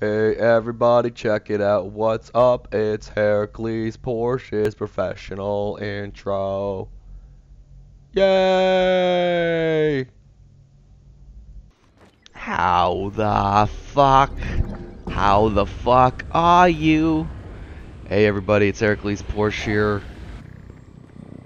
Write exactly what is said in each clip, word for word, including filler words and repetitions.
Hey everybody, check it out. What's up? It's Heracles Porsche's professional intro. Yay! How the fuck? How the fuck are you? Hey everybody, it's Heracles Porsche here.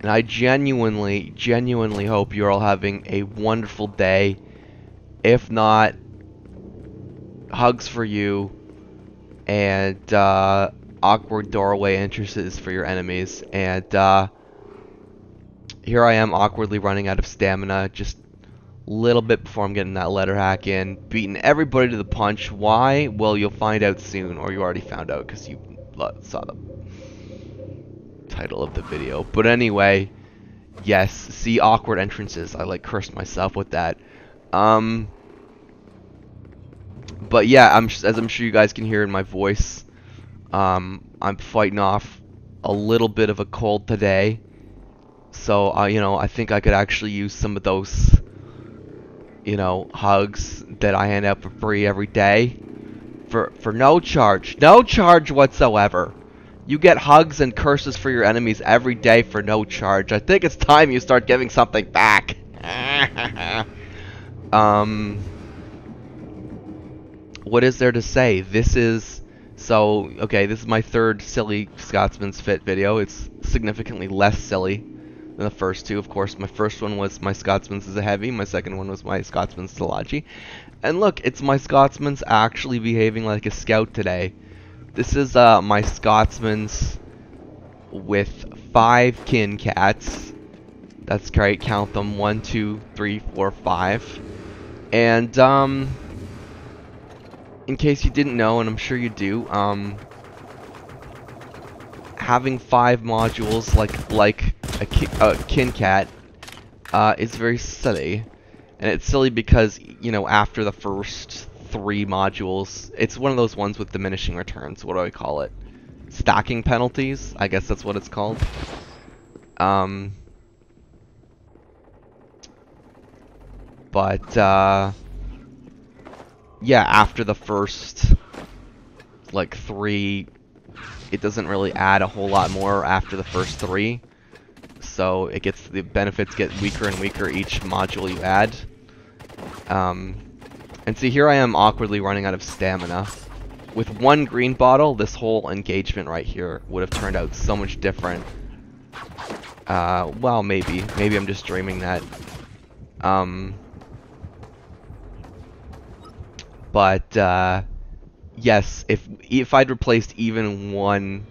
And I genuinely, genuinely hope you're all having a wonderful day. If not, hugs for you, and uh, awkward doorway entrances for your enemies. And uh, here I am, awkwardly running out of stamina just a little bit before I'm getting that letter hack in, beating everybody to the punch. Why? Well, you'll find out soon, or you already found out because you saw the title of the video. But anyway, yes, see awkward entrances. I like cursed myself with that. Um. But yeah, I'm, as I'm sure you guys can hear in my voice, um, I'm fighting off a little bit of a cold today. So, uh, you know, I think I could actually use some of those, you know, hugs that I hand out for free every day. For, for no charge. No charge whatsoever. You get hugs and curses for your enemies every day for no charge. I think it's time you start giving something back. um... What is there to say? This is so okay. This is my third silly Scotsman's fit video. It's significantly less silly than the first two. Of course, my first one was my Scotsman's is a heavy. My second one was my Scotsman's Talachi. And look, it's my Scotsman's actually behaving like a scout today. This is uh, my Scotsman's with five Kin-Cats. That's great. Count them: one, two, three, four, five. And um. in case you didn't know, and I'm sure you do, um, having five modules like like a, ki a Kin-Cat uh, is very silly, and it's silly because, you know, after the first three modules, it's one of those ones with diminishing returns. What do I call it? Stacking penalties, I guess that's what it's called. Um, but uh. yeah, after the first, like, three, it doesn't really add a whole lot more after the first three. So it gets, the benefits get weaker and weaker each module you add. Um, and see, here I am awkwardly running out of stamina. With one green bottle, this whole engagement right here would have turned out so much different. Uh, well, maybe. Maybe I'm just dreaming that. Um... But, uh, yes, if if I'd replaced even one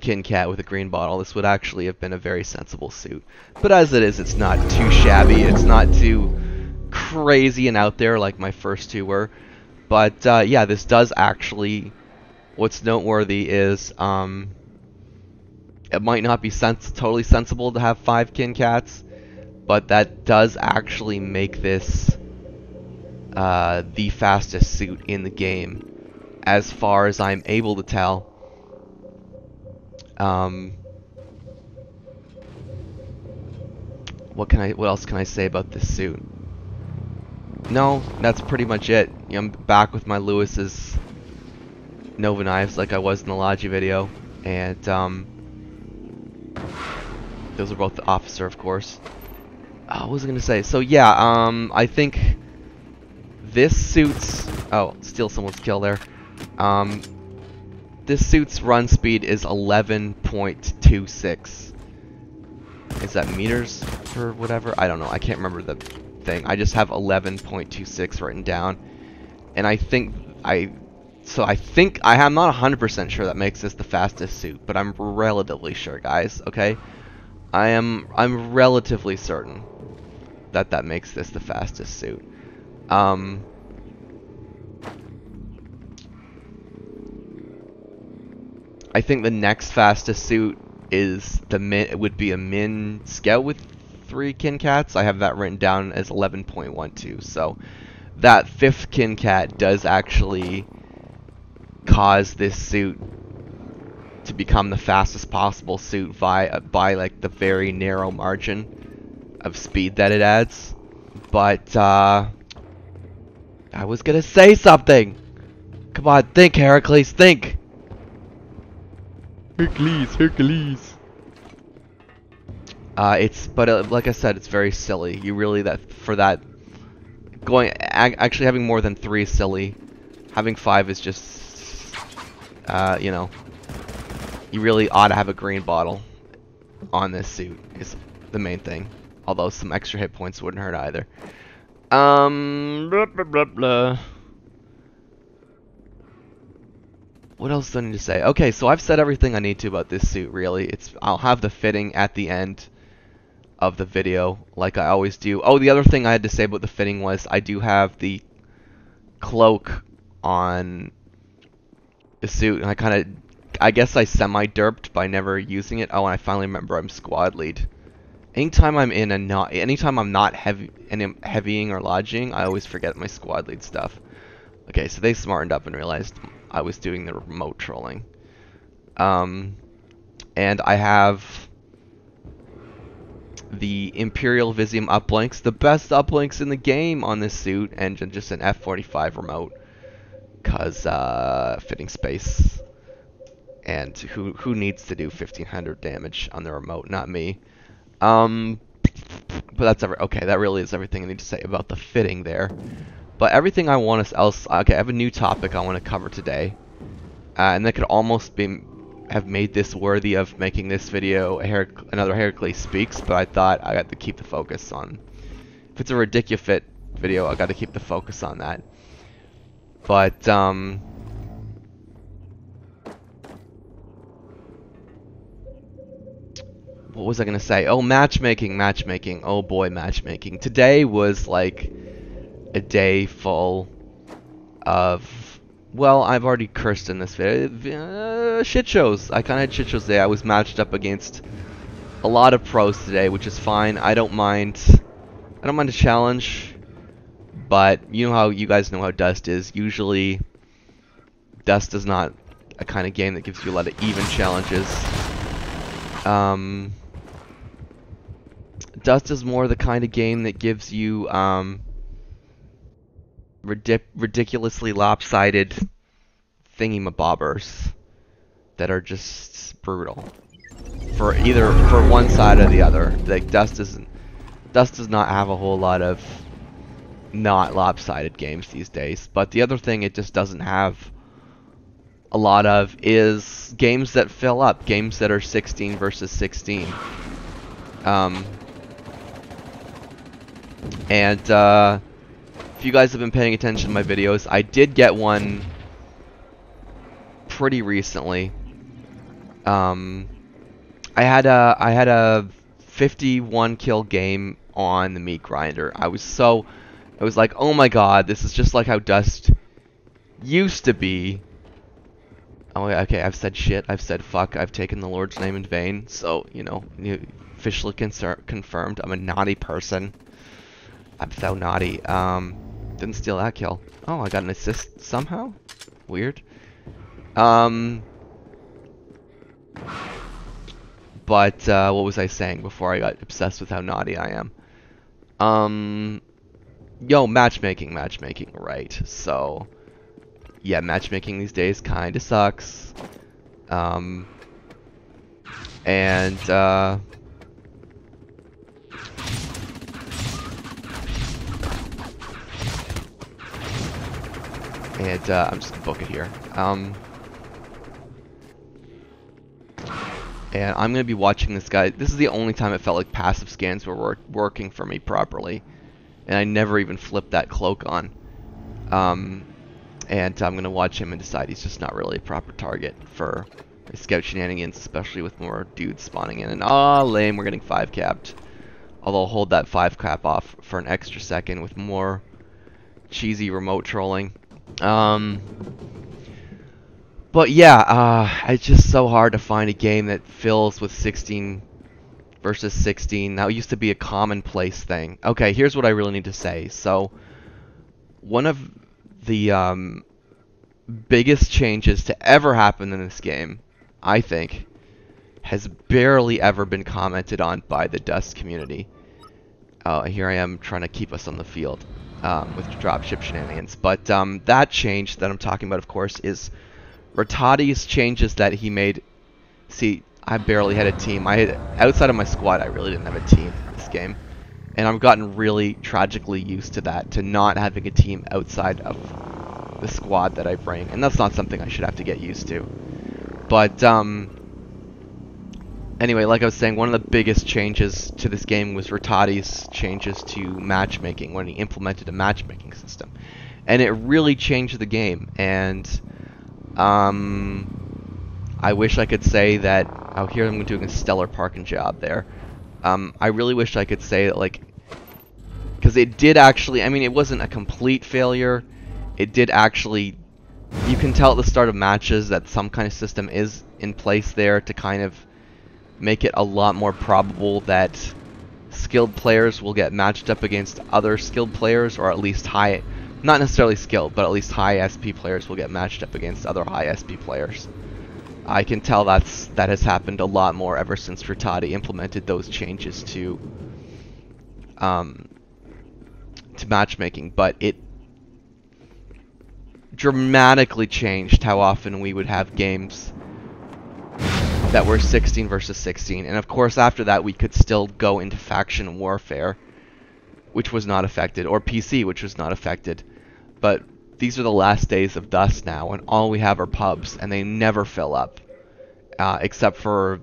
Kin-Cat with a green bottle, this would actually have been a very sensible suit. But as it is, it's not too shabby, it's not too crazy and out there like my first two were. But, uh, yeah, this does actually, what's noteworthy is, um, it might not be sens- totally sensible to have five Kin-Cats, but that does actually make this Uh, the fastest suit in the game, as far as I'm able to tell. Um, what can I? What else can I say about this suit? No, that's pretty much it. I'm back with my Lewis's Nova Knives, like I was in the Logi video, and um, those are both the officer, of course. Oh, what was I gonna say? So yeah, um, I think. This suit's, oh, steal someone's kill there. Um, this suit's run speed is eleven point two six. Is that meters or whatever? I don't know. I can't remember the thing. I just have eleven point two six written down. And I think I, so I think, I, I'm not one hundred percent sure that makes this the fastest suit, but I'm relatively sure, guys, okay? I am, I'm relatively certain that that makes this the fastest suit. Um, I think the next fastest suit is the min. It would be a min scout with three Kin-Cats. I have that written down as eleven point one two. So that fifth Kin-Cat does actually cause this suit to become the fastest possible suit by by like the very narrow margin of speed that it adds, but uh. I was gonna say something! Come on, think, Heracles, think! Heracles, Heracles! Uh, it's, but uh, like I said, it's very silly. You really, that for that, going, actually having more than three is silly. Having five is just, uh, you know, you really ought to have a green bottle on this suit, is the main thing. Although some extra hit points wouldn't hurt either. Um, blah, blah, blah, blah. What else do I need to say? Okay, so I've said everything I need to about this suit, really. It's I'll have the fitting at the end of the video, like I always do. Oh, the other thing I had to say about the fitting was I do have the cloak on the suit, and I kind of, I guess I semi-derped by never using it. Oh, and I finally remember I'm squad lead. Anytime I'm in a not, anytime I'm not heavy, any, heavying or lodging, I always forget my squad lead stuff. Okay, so they smartened up and realized I was doing the remote trolling. Um, and I have the Imperial Vizium uplinks, the best uplinks in the game on this suit, and just an F forty-five remote, because uh, fitting space. And who, who needs to do fifteen hundred damage on the remote? Not me. Um, but that's every, okay, that really is everything I need to say about the fitting there. But everything I want us else, okay, I have a new topic I want to cover today, uh, and that could almost be have made this worthy of making this video a Herac another Heracles Speaks, but I thought I got to keep the focus on. If it's a ridiculous video, I got to keep the focus on that. But um, what was I gonna say? Oh, matchmaking, matchmaking. Oh boy, matchmaking. Today was like a day full of, well, I've already cursed in this video, uh, shit shows. I kind of had shit shows today. I was matched up against a lot of pros today, which is fine. I don't mind. I don't mind a challenge, but you know how you guys know how Dust is. Usually, Dust is not a kind of game that gives you a lot of even challenges. Um, Dust is more the kind of game that gives you um. Ridic ridiculously lopsided thingamabobbers that are just brutal for either for one side or the other. Like Dust isn't Dust does not have a whole lot of not lopsided games these days. But the other thing it just doesn't have a lot of is games that fill up, games that are sixteen versus sixteen. Um, and uh, if you guys have been paying attention to my videos, I did get one pretty recently. Um, I had a I had a fifty-one kill game on the meat grinder. I was so I was like, oh my god, this is just like how Dust used to be. Oh, okay, I've said shit, I've said fuck, I've taken the Lord's name in vain. So you know, officially confirmed, I'm a naughty person. I'm so naughty. Um, didn't steal that kill. Oh, I got an assist somehow? Weird. Um, but, uh, what was I saying before I got obsessed with how naughty I am? Um, yo, matchmaking, matchmaking, right. So, yeah, matchmaking these days kinda sucks. Um, and, uh... And uh, I'm just gonna book it here. Um, and I'm gonna be watching this guy. This is the only time it felt like passive scans were wor working for me properly, and I never even flipped that cloak on. Um, and I'm gonna watch him and decide he's just not really a proper target for his scout shenanigans, especially with more dudes spawning in. And ah, oh, lame, we're getting five capped. Although I'll hold that five cap off for an extra second with more cheesy remote trolling. Um, but yeah, uh, it's just so hard to find a game that fills with sixteen versus sixteen. That used to be a commonplace thing. Okay, here's what I really need to say. So, one of the um, biggest changes to ever happen in this game, I think, has barely ever been commented on by the Dust community. Uh, here I am trying to keep us on the field. um, with dropship shenanigans. But um, that change that I'm talking about, of course, is Retadi's changes that he made. See, I barely had a team. I had, outside of my squad, I really didn't have a team in this game. And I've gotten really tragically used to that, to not having a team outside of the squad that I bring. And that's not something I should have to get used to. But um, anyway, like I was saying, one of the biggest changes to this game was Retadi's changes to matchmaking, when he implemented a matchmaking system. And it really changed the game. And um, I wish I could say that... Oh, here I'm doing a stellar parking job there. Um, I really wish I could say that, like... Because it did actually... I mean, it wasn't a complete failure. It did actually... You can tell at the start of matches that some kind of system is in place there to kind of make it a lot more probable that skilled players will get matched up against other skilled players, or at least high, not necessarily skilled, but at least high S P players will get matched up against other high S P players. I can tell that's that has happened a lot more ever since Retadi implemented those changes to um, to matchmaking, but it dramatically changed how often we would have games that were sixteen versus sixteen, and of course after that we could still go into Faction Warfare, which was not affected, or P C, which was not affected, but these are the last days of Dust now, and all we have are pubs, and they never fill up, uh, except for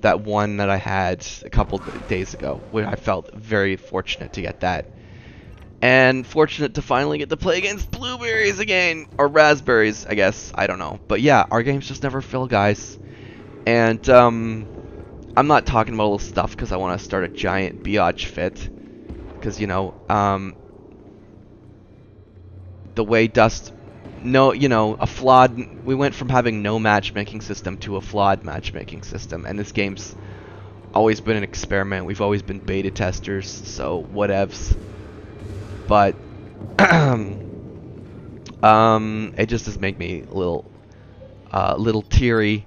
that one that I had a couple days ago, where I felt very fortunate to get that, and fortunate to finally get to play against blueberries again, or raspberries, I guess, I don't know, but yeah, our games just never fill, guys. And, um, I'm not talking about all this stuff because I want to start a giant biatch fit. Because, you know, um, the way Dust, no, you know, a flawed, we went from having no matchmaking system to a flawed matchmaking system. And this game's always been an experiment. We've always been beta testers, so whatevs. But, um, it just does make me a little, uh, little teary.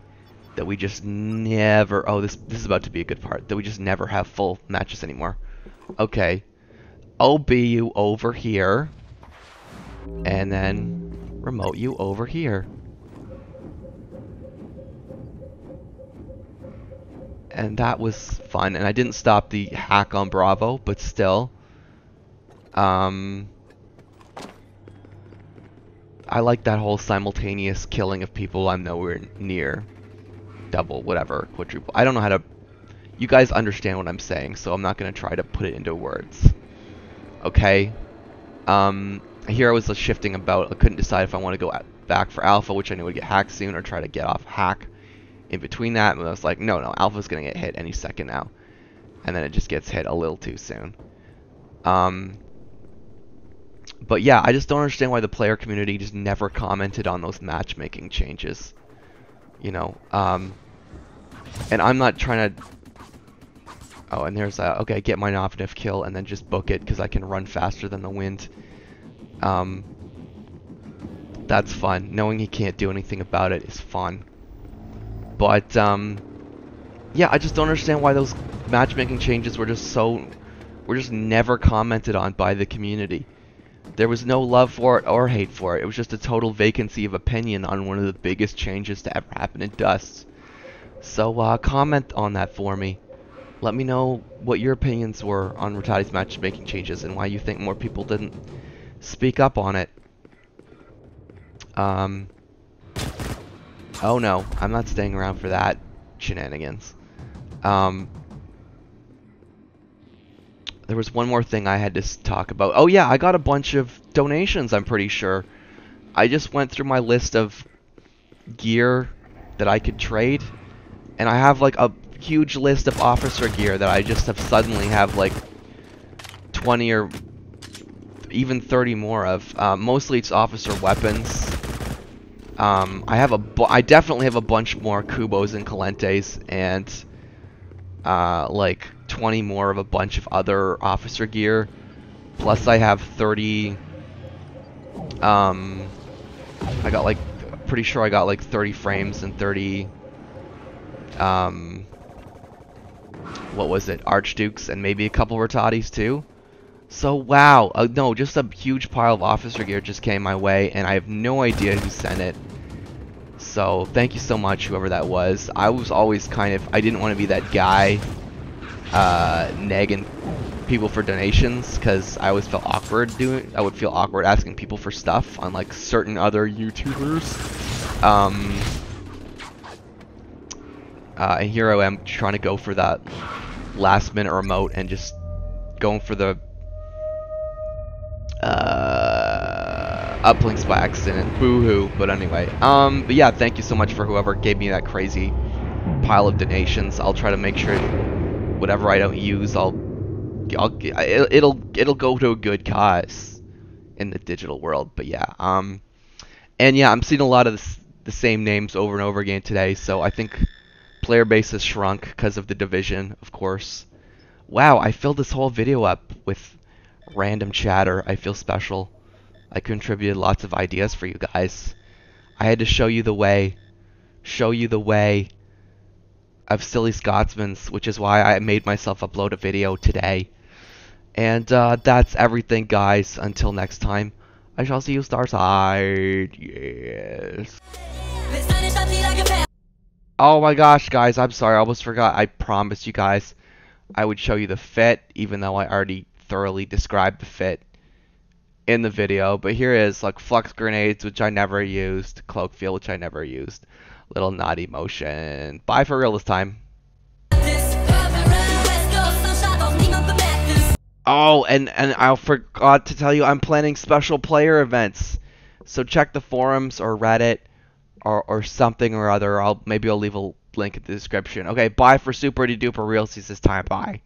That we just never... Oh, this this is about to be a good part. That we just never have full matches anymore. Okay. O B you over here. And then remote you over here. And that was fun. And I didn't stop the hack on Bravo, but still. Um... I like that whole simultaneous killing of people I'm nowhere near. Double, whatever, quadruple. I don't know how to... You guys understand what I'm saying, so I'm not going to try to put it into words. Okay? Um, here I was shifting about. I couldn't decide if I want to go back for Alpha, which I knew would get hacked soon, or try to get off hack in between that. And I was like, no, no, Alpha's going to get hit any second now. And then it just gets hit a little too soon. Um, but yeah, I just don't understand why the player community just never commented on those matchmaking changes. You know, um... And I'm not trying to... Oh, and there's a... Okay, get my Nopniff kill and then just book it because I can run faster than the wind. Um, that's fun. Knowing he can't do anything about it is fun. But, um... yeah, I just don't understand why those matchmaking changes were just so... were just never commented on by the community. There was no love for it or hate for it. It was just a total vacancy of opinion on one of the biggest changes to ever happen in Dust. So uh, comment on that for me. Let me know what your opinions were on Retadi's matchmaking changes and why you think more people didn't speak up on it. Um. Oh no, I'm not staying around for that shenanigans. Um. There was one more thing I had to talk about. Oh yeah, I got a bunch of donations, I'm pretty sure. I just went through my list of gear that I could trade. And I have like a huge list of officer gear that I just have suddenly have like twenty or even thirty more of. Uh, mostly it's officer weapons. Um, I have a bu I definitely have a bunch more Kubos and Calentes and uh, like... twenty more of a bunch of other officer gear, plus I have thirty, um, I got like, pretty sure I got like thirty frames and thirty, um, what was it, archdukes and maybe a couple Retadis too, So wow, uh, no, just a huge pile of officer gear just came my way, and I have no idea who sent it. So thank you so much, whoever that was. I was always kind of, I didn't want to be that guy uh, nagging people for donations, because I always felt awkward doing, I would feel awkward asking people for stuff, unlike certain other YouTubers. Um, uh, and here I am trying to go for that last minute remote and just going for the uh, uplinks by accident. Boo-hoo. But anyway, um, but yeah, thank you so much for whoever gave me that crazy pile of donations. I'll try to make sure whatever I don't use, I'll I'll, it'll it'll go to a good cause in the digital world. But yeah, um, and yeah, I'm seeing a lot of this, the same names over and over again today. So I think player base has shrunk because of the division, of course. Wow, I filled this whole video up with random chatter. I feel special. I contributed lots of ideas for you guys. I had to show you the way, show you the way. of silly Scotsman's, which is why I made myself upload a video today. And uh, that's everything, guys. Until next time, I shall see you starside. Yes. Oh my gosh, guys, I'm sorry, I almost forgot. I promised you guys I would show you the fit, even though I already thoroughly described the fit in the video. But here is, like, flux grenades, which I never used, cloak field, which I never used. Little naughty motion. Bye for real this time. Oh, and, and I forgot to tell you, I'm planning special player events. So check the forums or Reddit or, or something or other. I'll Maybe I'll leave a link in the description. Okay, bye for super duper realsies this time. Bye.